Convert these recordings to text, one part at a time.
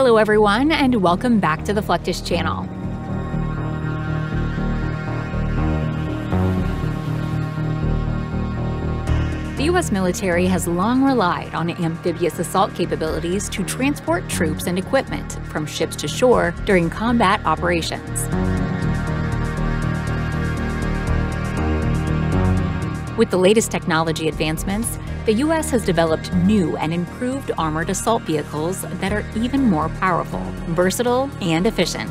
Hello everyone, and welcome back to the Fluctus Channel. The U.S. military has long relied on amphibious assault capabilities to transport troops and equipment from ships to shore during combat operations. With the latest technology advancements, the U.S. has developed new and improved armored assault vehicles that are even more powerful, versatile, and efficient.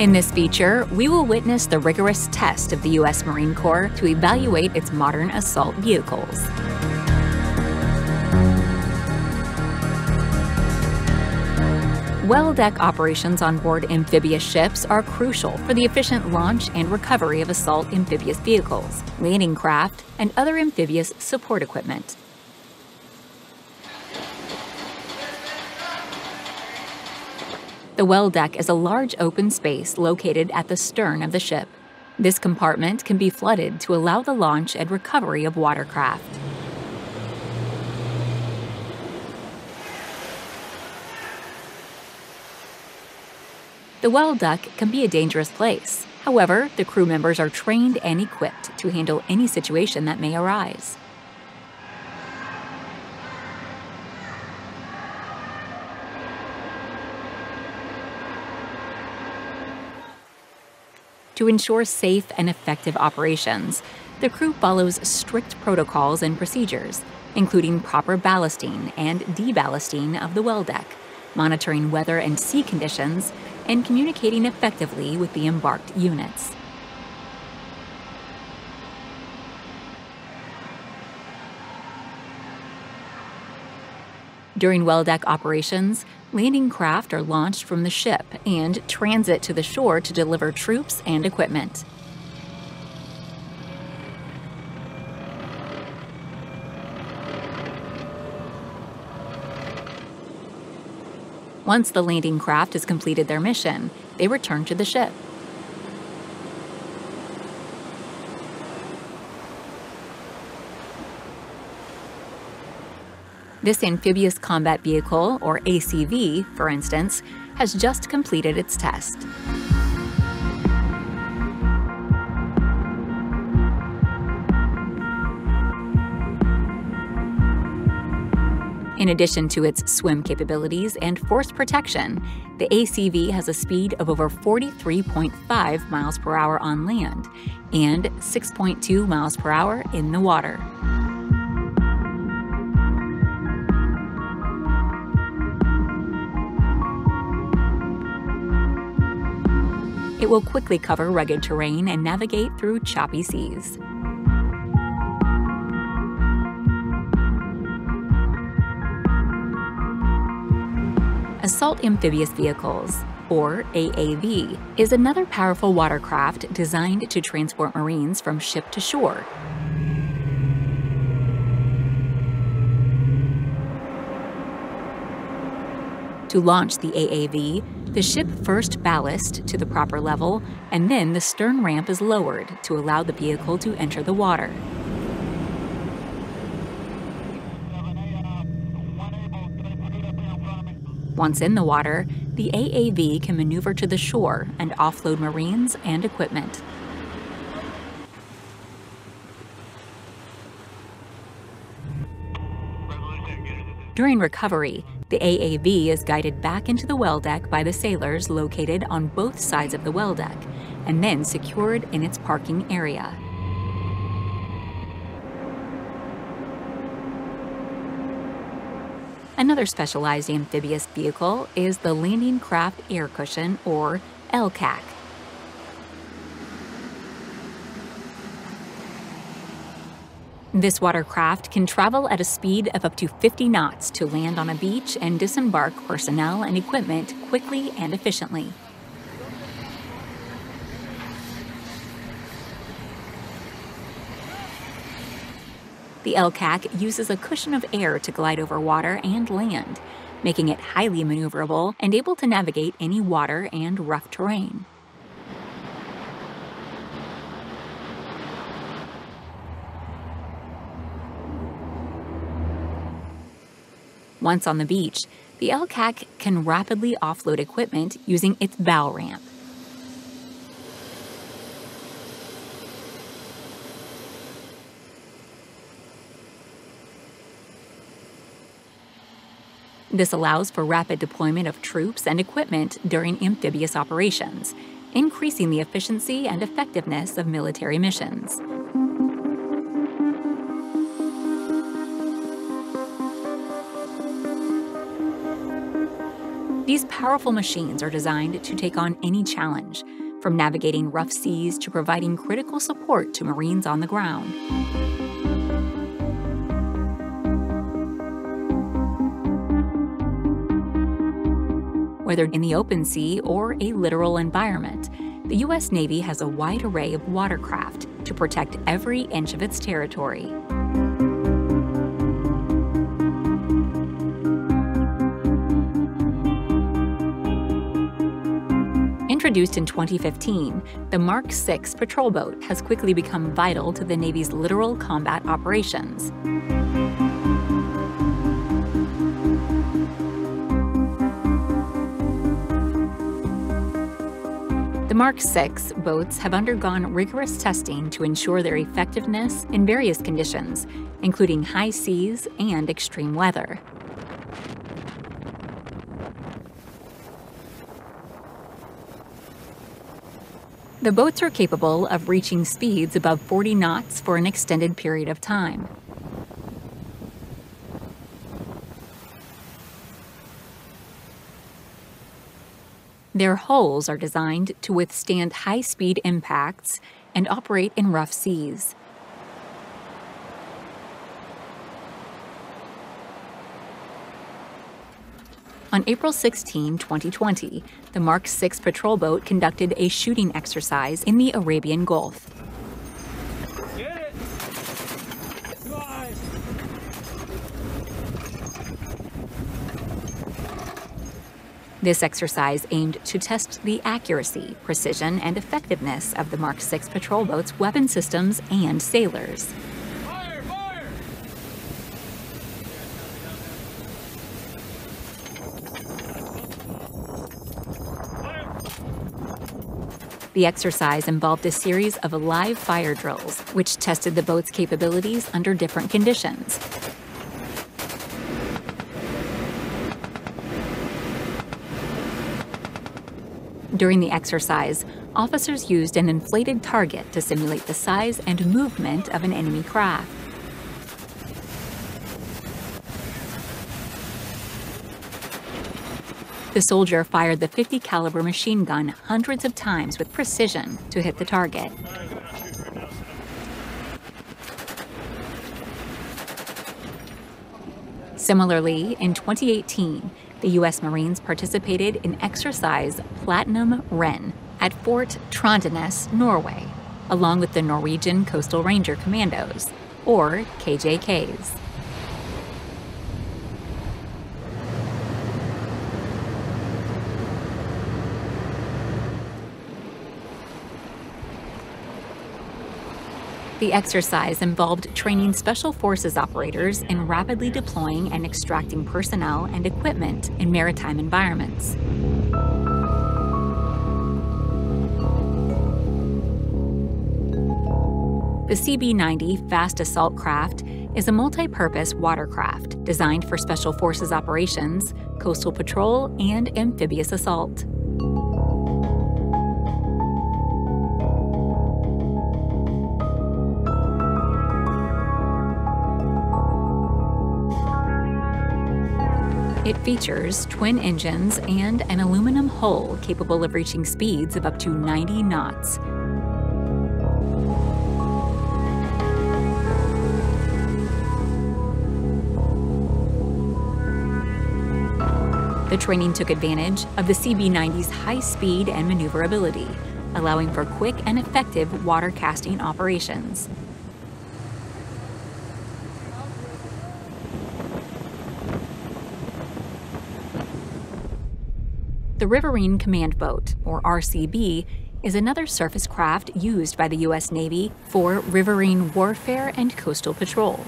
In this feature, we will witness the rigorous test of the U.S. Marine Corps to evaluate its modern assault vehicles. Well deck operations on board amphibious ships are crucial for the efficient launch and recovery of assault amphibious vehicles, landing craft, and other amphibious support equipment. The well deck is a large open space located at the stern of the ship. This compartment can be flooded to allow the launch and recovery of watercraft. The well deck can be a dangerous place. However, the crew members are trained and equipped to handle any situation that may arise. To ensure safe and effective operations, the crew follows strict protocols and procedures, including proper ballasting and deballasting of the well deck, monitoring weather and sea conditions, and communicating effectively with the embarked units. During well deck operations, landing craft are launched from the ship and transit to the shore to deliver troops and equipment. Once the landing craft has completed their mission, they return to the ship. This amphibious combat vehicle, or ACV, for instance, has just completed its test. In addition to its swim capabilities and force protection, the ACV has a speed of over 43.5 miles per hour on land and 6.2 miles per hour in the water. It will quickly cover rugged terrain and navigate through choppy seas. Assault Amphibious Vehicles, or AAV, is another powerful watercraft designed to transport Marines from ship to shore. To launch the AAV, the ship first ballasts to the proper level, and then the stern ramp is lowered to allow the vehicle to enter the water. Once in the water, the AAV can maneuver to the shore and offload Marines and equipment. During recovery, the AAV is guided back into the well deck by the sailors located on both sides of the well deck, and then secured in its parking area. Another specialized amphibious vehicle is the Landing Craft Air Cushion, or LCAC. This watercraft can travel at a speed of up to 50 knots to land on a beach and disembark personnel and equipment quickly and efficiently. The LCAC uses a cushion of air to glide over water and land, making it highly maneuverable and able to navigate any water and rough terrain. Once on the beach, the LCAC can rapidly offload equipment using its bow ramp. This allows for rapid deployment of troops and equipment during amphibious operations, increasing the efficiency and effectiveness of military missions. These powerful machines are designed to take on any challenge, from navigating rough seas to providing critical support to Marines on the ground. Whether in the open sea or a littoral environment, the U.S. Navy has a wide array of watercraft to protect every inch of its territory. Introduced in 2015, the Mark VI patrol boat has quickly become vital to the Navy's littoral combat operations. The Mark VI boats have undergone rigorous testing to ensure their effectiveness in various conditions, including high seas and extreme weather. The boats are capable of reaching speeds above 40 knots for an extended period of time. Their hulls are designed to withstand high-speed impacts and operate in rough seas. On April 16, 2020, the Mark VI patrol boat conducted a shooting exercise in the Arabian Gulf. Get it. Slide. This exercise aimed to test the accuracy, precision, and effectiveness of the Mark VI patrol boat's weapon systems and sailors. Fire, fire. The exercise involved a series of live fire drills, which tested the boat's capabilities under different conditions. During the exercise, officers used an inflated target to simulate the size and movement of an enemy craft. The soldier fired the .50 caliber machine gun hundreds of times with precision to hit the target. Similarly, in 2018, the U.S. Marines participated in exercise Platinum Wren at Fort Trondenes, Norway, along with the Norwegian Coastal Ranger Commandos, or KJKs. The exercise involved training Special Forces operators in rapidly deploying and extracting personnel and equipment in maritime environments. The CB-90 Fast Assault Craft is a multi-purpose watercraft designed for Special Forces operations, coastal patrol, and amphibious assault. It features twin engines and an aluminum hull capable of reaching speeds of up to 90 knots. The training took advantage of the CB-90's high speed and maneuverability, allowing for quick and effective water casting operations. The Riverine Command Boat, or RCB, is another surface craft used by the U.S. Navy for riverine warfare and coastal patrol.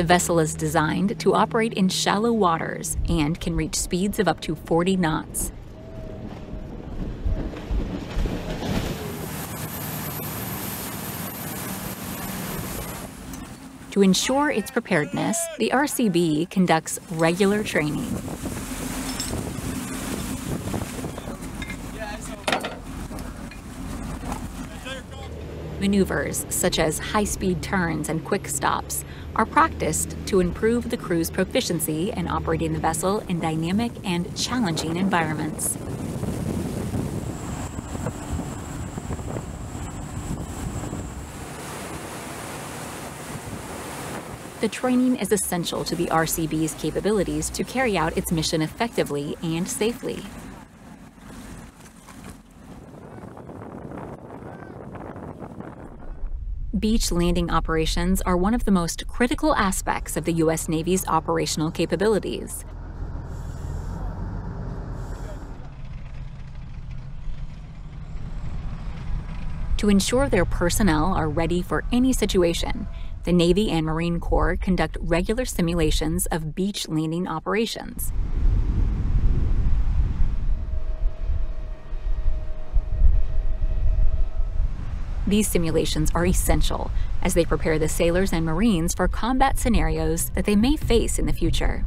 The vessel is designed to operate in shallow waters and can reach speeds of up to 40 knots. To ensure its preparedness, the RCB conducts regular training. Maneuvers, such as high-speed turns and quick stops, are practiced to improve the crew's proficiency in operating the vessel in dynamic and challenging environments. The training is essential to the RCB's capabilities to carry out its mission effectively and safely. Beach landing operations are one of the most critical aspects of the U.S. Navy's operational capabilities. To ensure their personnel are ready for any situation, the Navy and Marine Corps conduct regular simulations of beach landing operations. These simulations are essential as they prepare the sailors and Marines for combat scenarios that they may face in the future.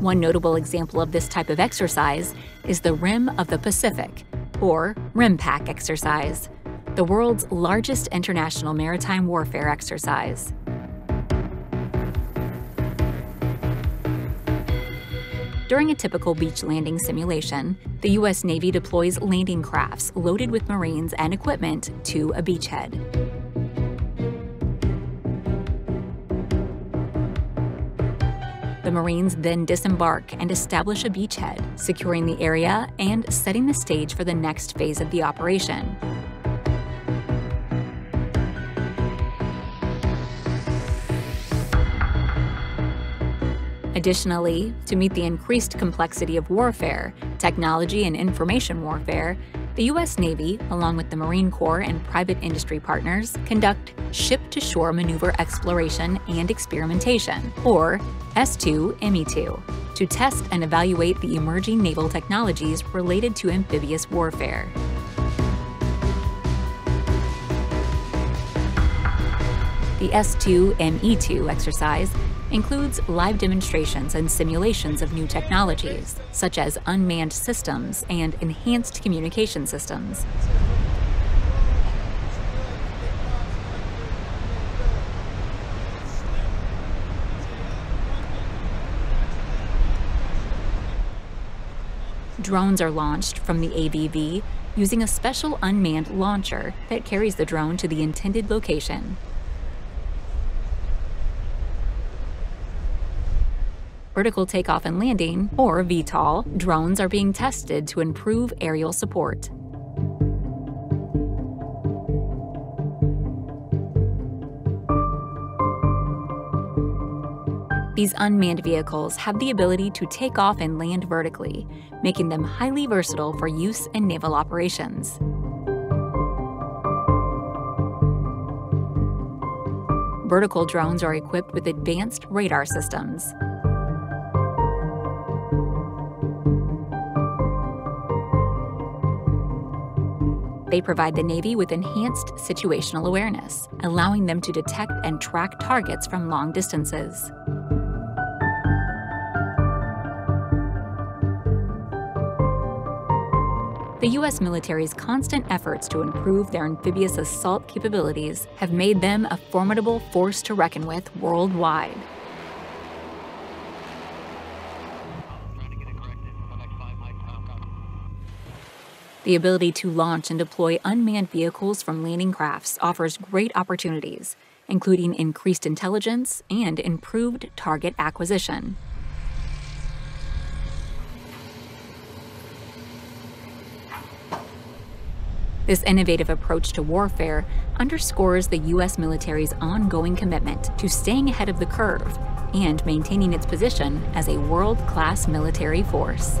One notable example of this type of exercise is the Rim of the Pacific, or RIMPAC exercise, the world's largest international maritime warfare exercise. During a typical beach landing simulation, the U.S. Navy deploys landing crafts loaded with Marines and equipment to a beachhead. The Marines then disembark and establish a beachhead, securing the area and setting the stage for the next phase of the operation. Additionally, to meet the increased complexity of warfare, technology and information warfare, the U.S. Navy, along with the Marine Corps and private industry partners, conduct ship-to-shore maneuver exploration and experimentation, or S2ME2, to test and evaluate the emerging naval technologies related to amphibious warfare. The S2ME2 exercise includes live demonstrations and simulations of new technologies, such as unmanned systems and enhanced communication systems. Drones are launched from the AVV using a special unmanned launcher that carries the drone to the intended location. Vertical takeoff and landing, or VTOL, drones are being tested to improve aerial support. These unmanned vehicles have the ability to take off and land vertically, making them highly versatile for use in naval operations. Vertical drones are equipped with advanced radar systems. They provide the Navy with enhanced situational awareness, allowing them to detect and track targets from long distances. The U.S. military's constant efforts to improve their amphibious assault capabilities have made them a formidable force to reckon with worldwide. The ability to launch and deploy unmanned vehicles from landing crafts offers great opportunities, including increased intelligence and improved target acquisition. This innovative approach to warfare underscores the U.S. military's ongoing commitment to staying ahead of the curve and maintaining its position as a world-class military force.